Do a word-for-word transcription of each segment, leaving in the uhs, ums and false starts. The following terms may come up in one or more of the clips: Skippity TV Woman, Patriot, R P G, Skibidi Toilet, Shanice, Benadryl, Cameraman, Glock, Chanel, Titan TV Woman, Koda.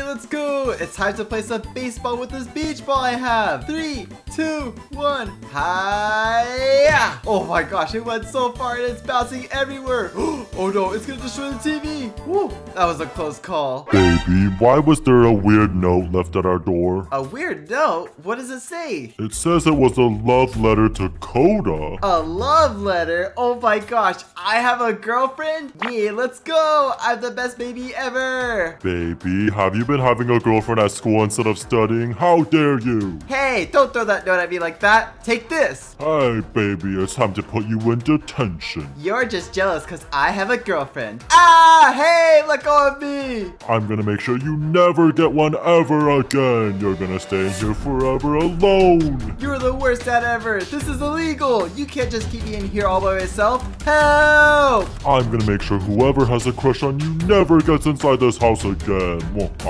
Yay, let's go! It's time to play some baseball with this beach ball I have! Three, two, one, hi-ya! Oh my gosh, it went so far and it's bouncing everywhere! Oh no, it's gonna destroy the T V! Woo! That was a close call. Baby, why was there a weird note left at our door? A weird note? What does it say? It says it was a love letter to Koda. A love letter? Oh my gosh, I have a girlfriend? Yeah, let's go! I'm the best baby ever! Baby, have you been having a girlfriend at school instead of studying? How dare you! Hey, don't throw that note at me like that! Take this! Hey, baby, it's time to put you in detention. You're just jealous because I have a girlfriend. Ah, hey, let go of me! I'm gonna make sure you never get one ever again. You're gonna stay in here forever alone. You're the worst dad ever. This is illegal. You can't just keep me in here all by myself. Help! I'm gonna make sure whoever has a crush on you never gets inside this house again.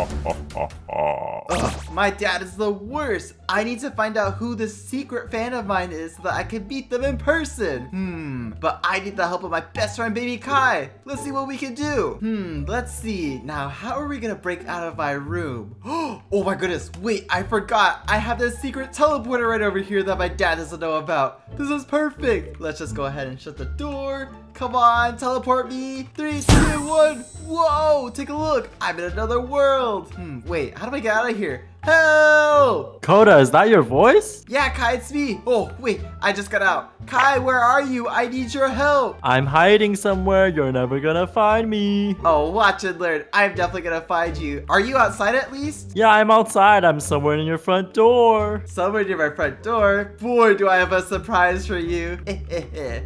Ugh, my dad is the worst. I need to find out who this secret fan of mine is so that I can beat them in person. Hmm, but I need the help of my best friend, Baby Kai. Let's see what we can do. Hmm, let's see. Now, how are we gonna break out of my room? Oh my goodness, wait, I forgot. I have this secret teleporter right over here that my dad doesn't know about. This is perfect. Let's just go ahead and shut the door. Come on, teleport me. Three, two, one. Whoa, take a look. I'm in another world. Hmm, wait, how do I get out of here? Help! Koda, is that your voice? Yeah, Kai, it's me. Oh, wait, I just got out. Kai, where are you? I need your help. I'm hiding somewhere. You're never gonna find me. Oh, watch and learn. I'm definitely gonna find you. Are you outside at least? Yeah, I'm outside. I'm somewhere near your front door. Somewhere near my front door? Boy, do I have a surprise for you.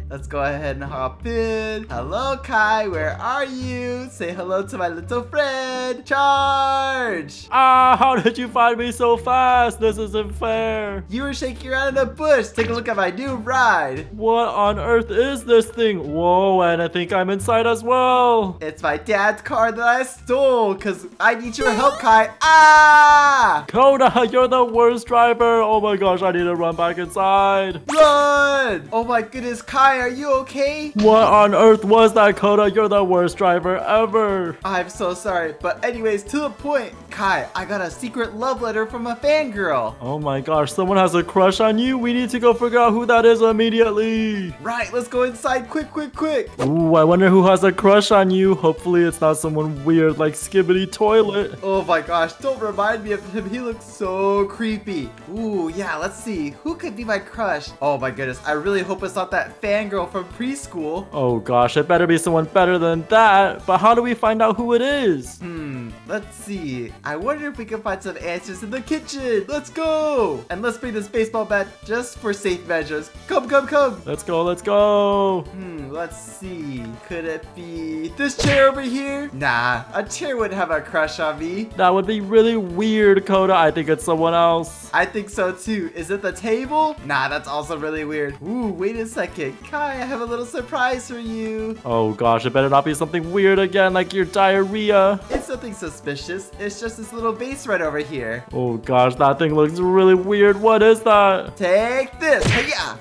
Let's go ahead and hop in. Hello, Kai, where are you? Say hello to my little friend. Charge! Ah, how did you find me so fast? This isn't fair. You were shaking around in a bush. Take a look at my new ride. What on earth is this thing? Whoa, and I think I'm inside as well. It's my dad's car that I stole because I need your help, Kai. Ah! Koda, you're the worst driver. Oh my gosh, I need to run back inside. Run! Oh my goodness, Kai, are you okay? What on earth was that, Koda? You're the worst driver ever. I'm so sorry, but anyways, to the point, Kai, I got a secret love letter from a fangirl. Oh my gosh, someone has a crush on you. We need to go figure out who that is immediately. Right, let's go inside quick, quick, quick. Ooh, I wonder who has a crush on you. Hopefully it's not someone weird like Skibidi Toilet. Oh my gosh, don't remind me of him. He looks so creepy. Ooh, yeah, let's see. Who could be my crush? Oh my goodness, I really hope it's not that fangirl from preschool. Oh gosh, it better be someone better than that. But how do we find out who it is? Hmm, let's see. I wonder if we can find some answers in the kitchen. Let's go! And let's bring this baseball bat just for safe measures. Come, come, come! Let's go, let's go! Hmm, let's see. Could it be this chair over here? Nah, a chair wouldn't have a crush on me. That would be really weird, Koda. I think it's someone else. I think so too. Is it the table? Nah, that's also really weird. Ooh, wait a second. Kai, I have a little surprise for you. Oh gosh, it better not be something weird again like your diarrhea. It's nothing suspicious. It's just this little vase right over here. Oh gosh, that thing looks really weird. What is that? Take this. Yeah.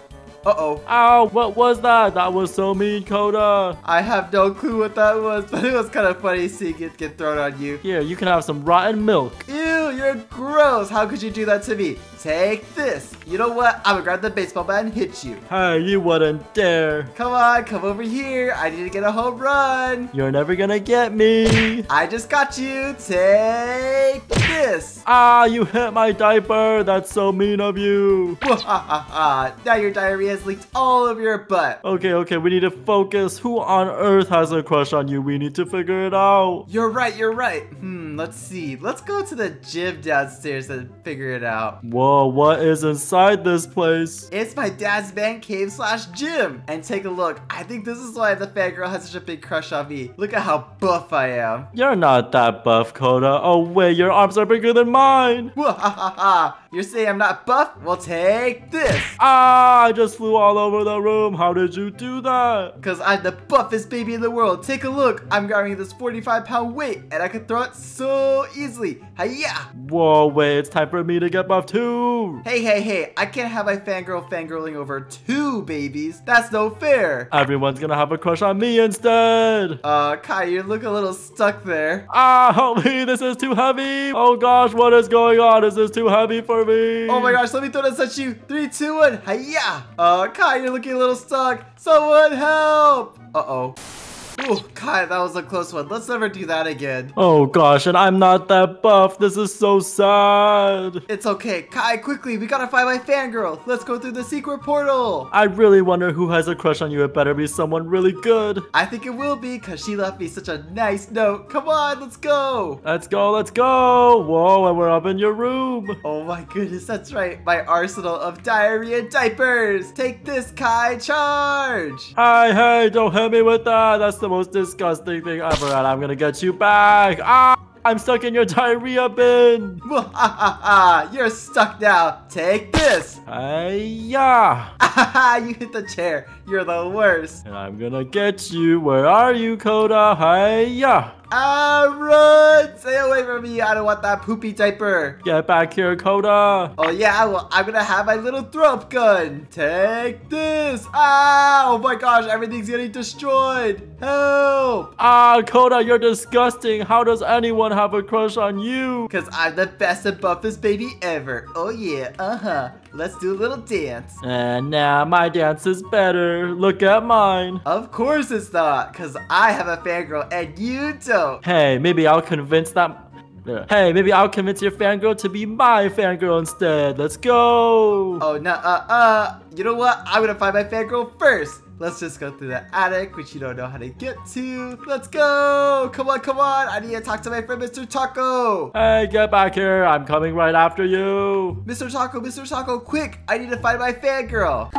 Uh-oh. Ow, what was that? That was so mean, Koda. I have no clue what that was, but it was kind of funny seeing it get thrown on you. Here, you can have some rotten milk. Ew, you're gross. How could you do that to me? Take this. You know what? I'm gonna grab the baseball bat and hit you. Hey, you wouldn't dare. Come on, come over here. I need to get a home run. You're never gonna get me. I just got you. Take this. Ah, you hit my diaper. That's so mean of you. Now your diarrhea has leaked all over your butt. Okay, okay, we need to focus. Who on earth has a crush on you? We need to figure it out. You're right, you're right. Hmm, let's see. Let's go to the gym downstairs and figure it out. Whoa, what is inside this place? It's my dad's man cave slash gym. And take a look. I think this is why the fangirl has such a big crush on me. Look at how buff I am. You're not that buff, Koda. Oh, wait, your arms are bigger than mine. You're saying I'm not buff? Well, take this. Ah, I just flew all over the room. How did you do that? Because I'm the buffest baby in the world. Take a look. I'm carrying this forty-five pound weight, and I can throw it so easily. Hi-ya! Whoa, wait. It's time for me to get buff, too. two. Hey, hey, hey, I can't have my fangirl fangirling over two babies. That's no fair. Everyone's gonna have a crush on me instead. Uh, Kai, you look a little stuck there. Ah, help me, this is too heavy. Oh gosh, what is going on? This is too heavy for me. Oh my gosh, let me throw this at you. Three, two, one, hiya. Uh, Kai, you're looking a little stuck. Someone help. Uh-oh. Ooh, Kai, that was a close one. Let's never do that again. Oh gosh, and I'm not that buff. This is so sad. It's okay, Kai, quickly, we gotta find my fangirl. Let's go through the secret portal. I really wonder who has a crush on you. It better be someone really good. I think it will be, because she left me such a nice note. Come on, let's go. Let's go, let's go. Whoa, and we're up in your room. Oh my goodness, that's right. My arsenal of diarrhea diapers. Take this, Kai, charge. Hey, hey, don't hit me with that. That's the most disgusting thing ever, and I'm gonna get you back. Ah, I'm stuck in your diarrhea bin. You're stuck now. Take this. Hi-ya. You hit the chair. You're the worst. And I'm gonna get you. Where are you, Koda? Hi-ya. Ah, run! Stay away from me. I don't want that poopy diaper. Get back here, Koda. Oh, yeah. Well, I'm going to have my little throat gun. Take this. Ah, oh, my gosh. Everything's getting destroyed. Help. Ah, Koda, you're disgusting. How does anyone have a crush on you? Because I'm the best and buffest baby ever. Oh, yeah. Uh-huh. Let's do a little dance. And now nah, my dance is better. Look at mine. Of course it's not. Because I have a fangirl and you don't. Hey, maybe I'll convince that... Hey, maybe I'll convince your fangirl to be my fangirl instead. Let's go. Oh, no, uh, uh. You know what? I'm gonna find my fangirl first. Let's just go through the attic, which you don't know how to get to. Let's go. Come on, come on. I need to talk to my friend, Mister Taco. Hey, get back here. I'm coming right after you. Mister Taco, Mister Taco, quick. I need to find my fangirl.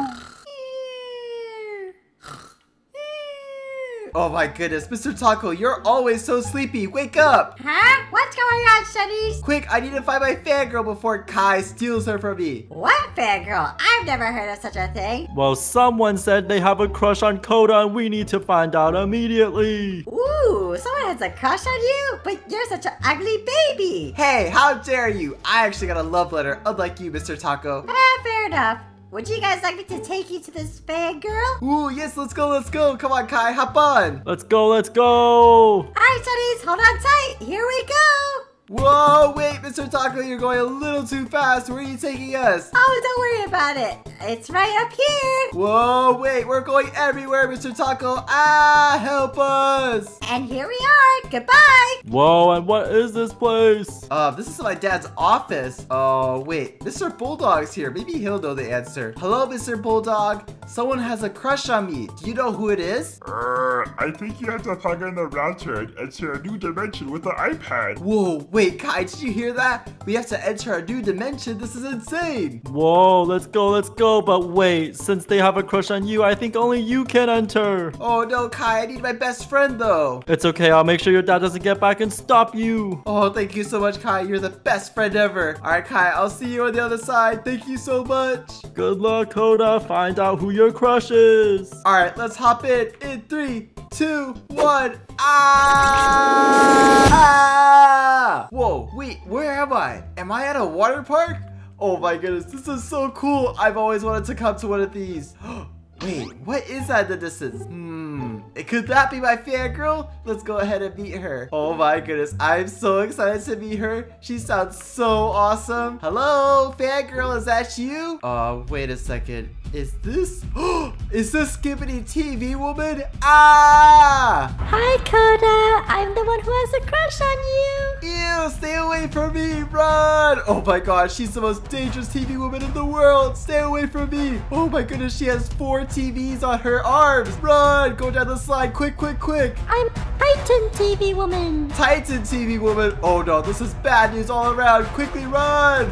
Oh my goodness, Mister Taco, you're always so sleepy. Wake up! Huh? What's going on, Shanice? Quick, I need to find my fangirl before Kai steals her from me. What fangirl? I've never heard of such a thing. Well, someone said they have a crush on Koda and we need to find out immediately. Ooh, someone has a crush on you? But you're such an ugly baby. Hey, how dare you? I actually got a love letter, unlike you, Mister Taco. Ah, fair enough. Would you guys like me to take you to this fangirl? Ooh, yes, let's go, let's go. Come on, Kai, hop on. Let's go, let's go. All right, Shanice, hold on tight. Here we go. Whoa, wait, Mister Taco, you're going a little too fast. Where are you taking us? Oh, don't worry about it. It's right up here. Whoa, wait, we're going everywhere, Mister Taco. Ah, help us. And here we are. Goodbye. Whoa, and what is this place? Uh, this is my dad's office. Oh, wait, Mister Bulldog's here. Maybe he'll know the answer. Hello, Mister Bulldog. Someone has a crush on me. Do you know who it is? Uh, I think you have to plug in the router and enter a new dimension with the iPad. Whoa. Wait, Kai, did you hear that? We have to enter our new dimension. This is insane. Whoa, let's go, let's go. But wait, since they have a crush on you, I think only you can enter. Oh, no, Kai. I need my best friend, though. It's okay. I'll make sure your dad doesn't get back and stop you. Oh, thank you so much, Kai. You're the best friend ever. All right, Kai, I'll see you on the other side. Thank you so much. Good luck, Koda. Find out who your crush is. All right, let's hop in. In three, two, one. Ah! Ah! Whoa, wait, where am I? Am I at a water park? Oh my goodness, this is so cool. I've always wanted to come to one of these. Wait, what is that in the distance? Hmm, could that be my fangirl? Let's go ahead and meet her. Oh my goodness, I'm so excited to meet her. She sounds so awesome. Hello, fangirl, is that you? Oh, wait a second. Is this? Is this Skippity T V Woman? Ah! Hi, Koda. I'm the one who has a crush on you. Ew, stay away from me. Run. Oh my gosh, she's the most dangerous T V woman in the world. Stay away from me. Oh my goodness, she has four T Vs on her arms. Run. Go down the slide. Quick, quick, quick. I'm Titan T V Woman. Titan T V Woman. Oh no, this is bad news all around. Quickly run.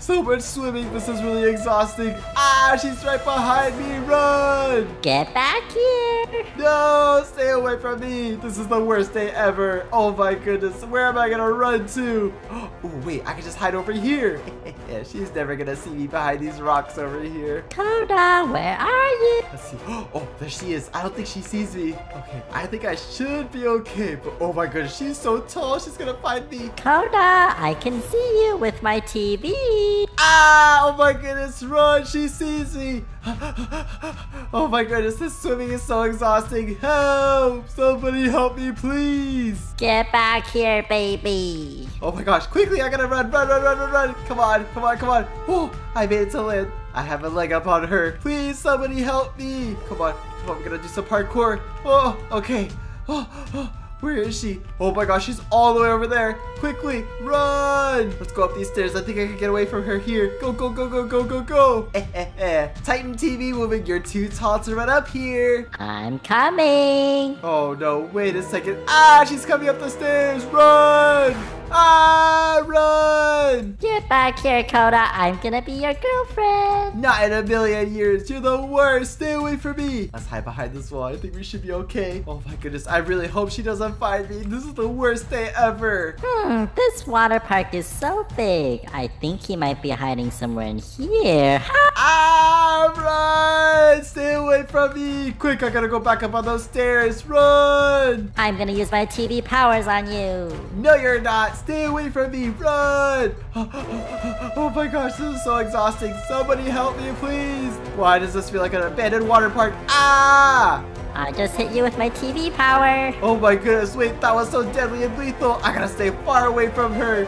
So much swimming. This is really exhausting. Ah, she's right behind me. Run! Get back here. No, stay away from me. This is the worst day ever. Oh my goodness. Where am I going to run to? Oh, wait. I can just hide over here. Yeah, she's never going to see me behind these rocks over here. Koda, where are you? Let's see. Oh, there she is. I don't think she sees me. Okay, I think I should be okay. But oh my goodness, she's so tall. She's gonna find me. Koda, I can see you with my T V. Ah! Oh my goodness, run! She sees me. Oh my goodness, this swimming is so exhausting. Help! Somebody help me, please. Get back here, baby. Oh my gosh, quickly! I gotta run, run, run, run, run, run! Come on, come on, come on! Oh, I made it to land. I have a leg up on her. Please, somebody help me. Come on. Come on. We're going to do some parkour. Oh, okay. Oh, oh, where is she? Oh, my gosh. She's all the way over there. Quickly. Run. Let's go up these stairs. I think I can get away from her here. Go, go, go, go, go, go, go. Eh, eh, eh. Titan T V Woman, you're too tall to run up here. I'm coming. Oh, no. Wait a second. Ah, she's coming up the stairs. Run. Ah, run! Get back here, Koda. I'm gonna be your girlfriend. Not in a million years. You're the worst. Stay away from me. Let's hide behind this wall. I think we should be okay. Oh my goodness. I really hope she doesn't find me. This is the worst day ever. Hmm. This water park is so big. I think he might be hiding somewhere in here. Ah, run! Stay away from me. Quick, I gotta go back up on those stairs. Run! I'm gonna use my T V powers on you. No, you're not. Stay away from me! Run! Oh my gosh, this is so exhausting. Somebody help me, please! Why does this feel like an abandoned water park? Ah! I just hit you with my T V power. Oh my goodness, wait, that was so deadly and lethal. I gotta stay far away from her.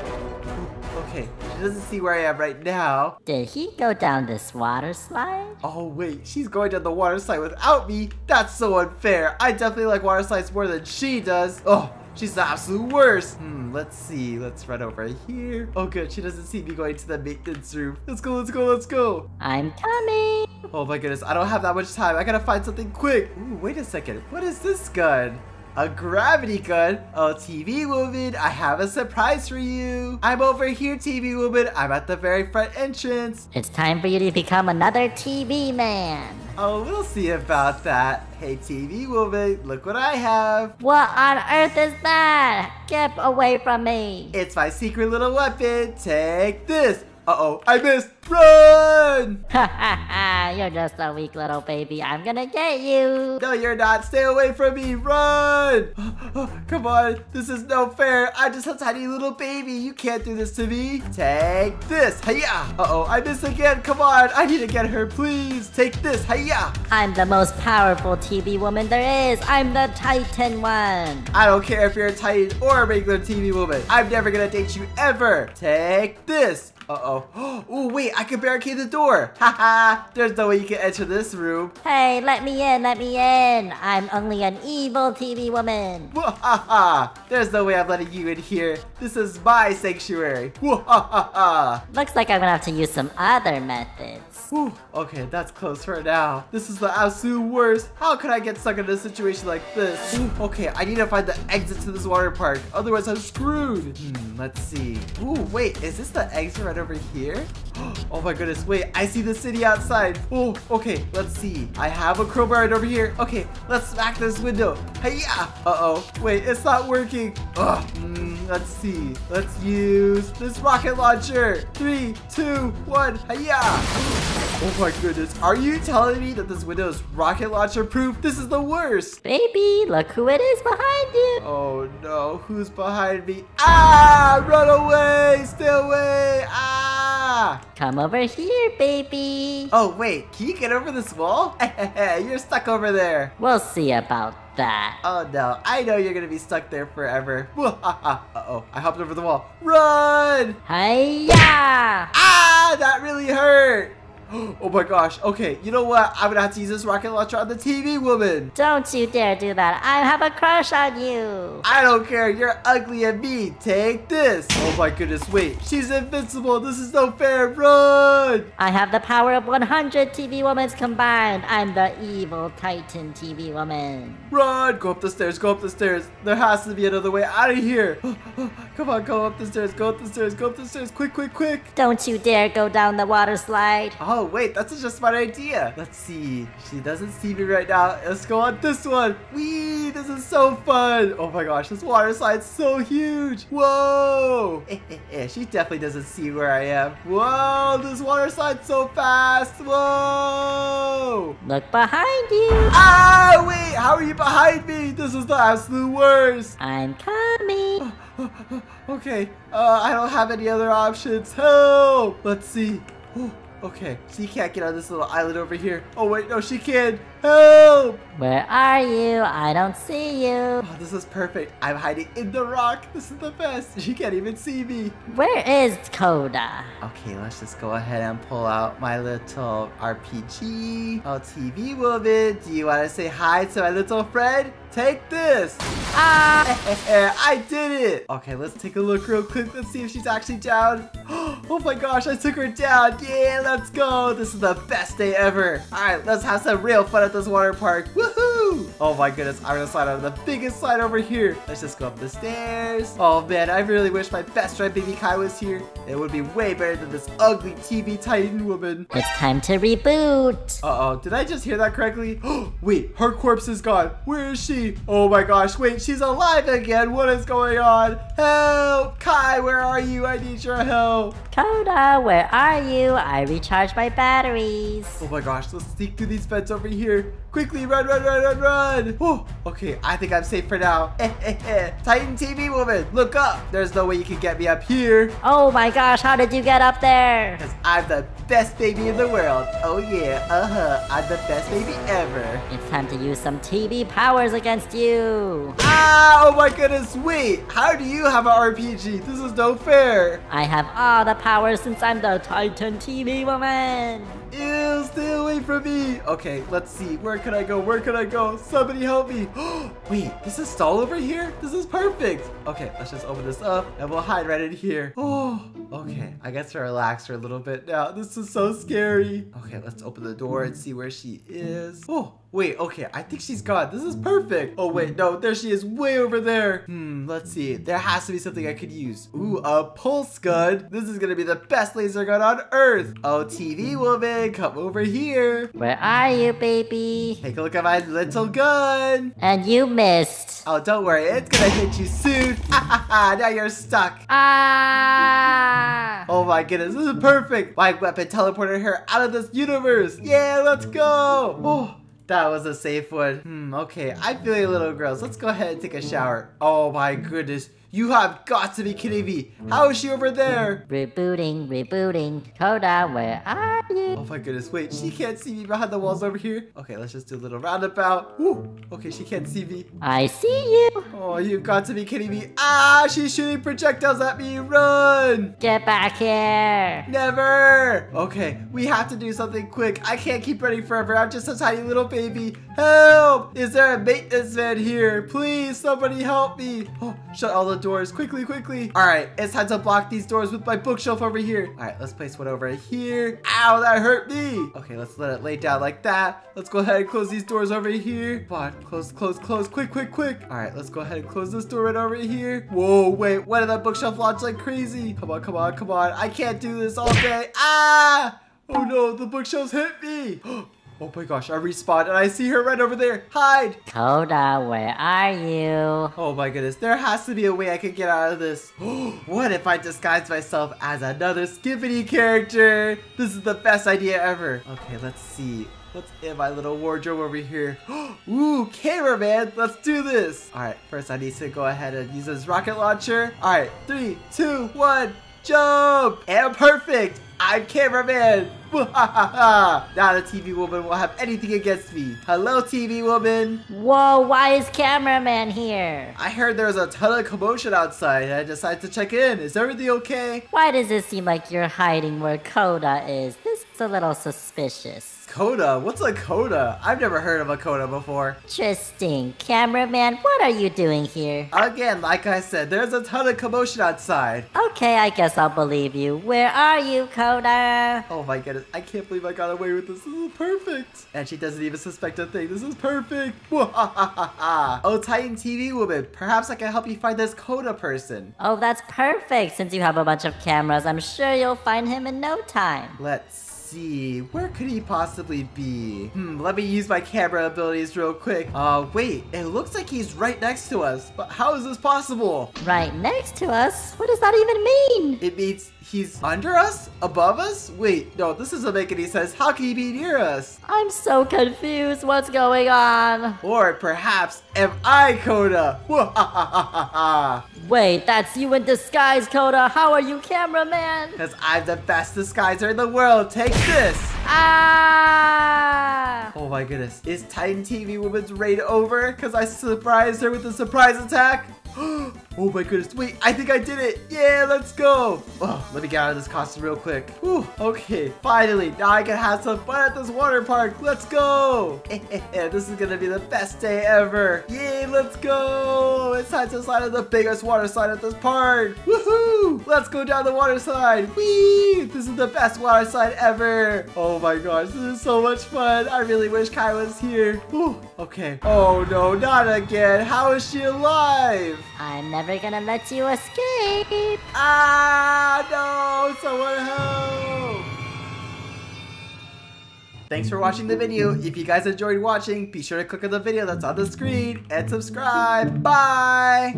Okay, she doesn't see where I am right now. Did he go down this water slide? Oh wait, she's going down the water slide without me? That's so unfair. I definitely like water slides more than she does. Oh. She's the absolute worst. Hmm, let's see. Let's run over here. Oh, good. She doesn't see me going to the maintenance room. Let's go, let's go, let's go. I'm coming. Oh, my goodness. I don't have that much time. I gotta find something quick. Ooh, wait a second. What is this gun? A gravity gun? Oh, T V Woman, I have a surprise for you. I'm over here, T V Woman. I'm at the very front entrance. It's time for you to become another T V man. Oh, we'll see about that. Hey, T V Woman, look what I have. What on earth is that? Get away from me. It's my secret little weapon. Take this. Uh-oh, I missed. Run! Ha ha ha, you're just a weak little baby. I'm gonna get you. No, you're not. Stay away from me. Run! Come on, this is no fair. I'm just a tiny little baby. You can't do this to me. Take this. Hiya! Uh-oh, I missed again. Come on, I need to get her, please. Take this. Hiya! I'm the most powerful T V woman there is. I'm the Titan one. I don't care if you're a Titan or a regular T V woman. I'm never gonna date you ever. Take this. Uh-oh. Oh, wait, I can barricade the door. Haha, there's no way you can enter this room. Hey, let me in, let me in. I'm only an evil T V woman. Wahaha, there's no way I'm letting you in here. This is my sanctuary. Wahaha. Looks like I'm gonna have to use some other methods. Whew. Okay, that's close for now. This is the absolute worst. How could I get stuck in a situation like this? Ooh, okay, I need to find the exit to this water park. Otherwise, I'm screwed. Hmm, let's see. Ooh, wait, is this the exit right over here? Oh my goodness, wait, I see the city outside. Oh, okay, let's see. I have a crowbar right over here. Okay, let's smack this window. Hiya! Uh-oh, wait, it's not working. Ugh. Mm, let's see. Let's use this rocket launcher. Three, two, one, hiya! Oh my goodness, are you telling me that this window is rocket launcher proof? This is the worst! Baby, look who it is behind you! Oh no, who's behind me? Ah! Run away! Stay away! Ah! Come over here, baby! Oh wait, can you get over this wall? You're stuck over there! We'll see about that. That. Oh no, I know you're gonna be stuck there forever. Uh-oh, I hopped over the wall. Run! Hiya! Ah! That really hurt! Oh my gosh. Okay, you know what? I'm gonna have to use this rocket launcher on the T V woman. Don't you dare do that. I have a crush on you. I don't care. You're ugly and mean. Take this. Oh my goodness. Wait, she's invincible. This is no fair. Run. I have the power of one hundred T V women combined. I'm the evil Titan T V woman. Run. Go up the stairs. Go up the stairs. There has to be another way out of here. Come on. Go up the stairs. Go up the stairs. Go up the stairs. Quick, quick, quick. Don't you dare go down the water slide. Oh. Oh wait, that's such a smart idea. Let's see. She doesn't see me right now. Let's go on this one. Wee! This is so fun. Oh my gosh, this water slide's so huge. Whoa! She definitely doesn't see where I am. Whoa! This water slide's so fast. Whoa! Look behind you. Ah! Wait! How are you behind me? This is the absolute worst. I'm coming. Okay. Uh, I don't have any other options. Help! Let's see. Ooh, okay, she can't get on this little island over here. Oh wait, no, she can. Help! Where are you? I don't see you. Oh, this is perfect. I'm hiding in the rock. This is the best. She can't even see me. Where is Koda? Okay, let's just go ahead and pull out my little R P G. Oh, T V woman, do you want to say hi to my little friend? Take this. Ah! I did it. Okay, let's take a look real quick. Let's see if she's actually down. Oh my gosh, I took her down. Yeah, let's go. This is the best day ever. All right, let's have some real fun at this water park. Woohoo! Oh my goodness, I'm gonna slide on the biggest slide over here. Let's just go up the stairs. Oh man, I really wish my best friend Baby Kai was here. It would be way better than this ugly T V Titan woman. It's time to reboot. Uh-oh, did I just hear that correctly? Oh, wait, her corpse is gone. Where is she? Oh my gosh, wait, she's alive again. What is going on? Help! Kai, where are you? I need your help. Koda, where are you? I recharged my batteries. Oh my gosh, let's sneak through these vents over here. Quickly, run, run, run, run, run. Oh, okay, I think I'm safe for now. Titan T V Woman, look up. There's no way you can get me up here. Oh my gosh, how did you get up there? Because I'm the best baby in the world. Oh yeah, uh-huh, I'm the best baby ever. It's time to use some T V powers against you. Ah, oh my goodness, wait. How do you have an R P G? This is no fair. I have all the powers since I'm the Titan T V Woman. Ew, stay away from me. Okay, let's see. Where can I go? Where can I go? Somebody help me. Wait, this is stall over here? This is perfect. Okay, let's just open this up and we'll hide right in here. Oh, okay. I guess to relax for a little bit now. This is so scary. Okay, let's open the door and see where she is. Oh, wait, okay. I think she's gone. This is perfect. Oh, wait, no. There she is way over there. Hmm, let's see. There has to be something I could use. Ooh, a pulse gun. This is going to be the best laser gun on Earth. Oh, T V woman. Come over here. Where are you, baby? Take a look at my little gun. And you missed. Oh, don't worry. It's gonna hit you soon. Now you're stuck. Ah! Oh my goodness, this is perfect. My weapon teleported her out of this universe. Yeah, let's go. Oh. That was a safe one. Hmm, okay. I'm feeling a little gross. Let's go ahead and take a shower. Oh my goodness. You have got to be kidding me. How is she over there? Rebooting, rebooting. Koda, where are you? Oh my goodness. Wait, she can't see me behind the walls over here. Okay, let's just do a little roundabout. Woo. Okay, she can't see me. I see you. Oh, you've got to be kidding me. Ah, she's shooting projectiles at me. Run. Get back here. Never. Okay, we have to do something quick. I can't keep running forever. I'm just a tiny little baby. Baby, help! Is there a maintenance man here? Please, somebody help me. Oh, shut all the doors. Quickly, quickly. All right, it's time to block these doors with my bookshelf over here. All right, let's place one over here. Ow, that hurt me. Okay, let's let it lay down like that. Let's go ahead and close these doors over here. Come on, close, close, close. Quick, quick, quick. All right, let's go ahead and close this door right over here. Whoa, wait. Why did that bookshelf launch like crazy? Come on, come on, come on. I can't do this all day. Ah! Oh, no, the bookshelf's hit me. Oh my gosh, I respawned and I see her right over there. Hide! Koda, where are you? Oh my goodness, there has to be a way I can get out of this. What if I disguise myself as another Skippity character? This is the best idea ever. Okay, let's see. What's in my little wardrobe over here? Ooh, cameraman, let's do this. All right, first I need to go ahead and use this rocket launcher. All right, three, two, one, jump! And perfect! I'm Cameraman! Now the T V woman won't have anything against me. Hello, T V woman. Whoa, why is Cameraman here? I heard there was a ton of commotion outside and I decided to check in. Is everything okay? Why does it seem like you're hiding where Koda is? This is a little suspicious. Koda? What's a Koda? I've never heard of a Koda before. Interesting. Cameraman, what are you doing here? Again, like I said, there's a ton of commotion outside. Okay, I guess I'll believe you. Where are you, Koda? Oh my goodness, I can't believe I got away with this. This is perfect. And she doesn't even suspect a thing. This is perfect. Oh, Titan T V woman, perhaps I can help you find this Koda person. Oh, that's perfect. Since you have a bunch of cameras, I'm sure you'll find him in no time. Let's see. see, where could he possibly be? Hmm, let me use my camera abilities real quick. Uh, wait, it looks like he's right next to us, but how is this possible? Right next to us? What does that even mean? It means he's under us? Above us? Wait, no, this doesn't make any sense. How can he be near us? I'm so confused. What's going on? Or perhaps, am I Koda? Wait, that's you in disguise, Koda. How are you, cameraman? Because I'm the best disguiser in the world. Take this. Ah! Oh my goodness. Is Titan T V Woman's raid over? Because I surprised her with a surprise attack? Oh my goodness, wait, I think I did it. Yeah, let's go. Oh, let me get out of this costume real quick. Whew, okay, finally, now I can have some fun at this water park. Let's go. Yeah, this is gonna be the best day ever. Yay, let's go. It's time to slide on the biggest water slide at this park. Woohoo, let's go down the water slide. Whee, this is the best water slide ever. Oh my gosh, this is so much fun. I really wish Kai was here. Whew, okay. Oh no, not again. How is she alive? I'm never gonna let you escape! Ah, no! Someone help! Thanks for watching the video. If you guys enjoyed watching, be sure to click on the video that's on the screen and subscribe. Bye!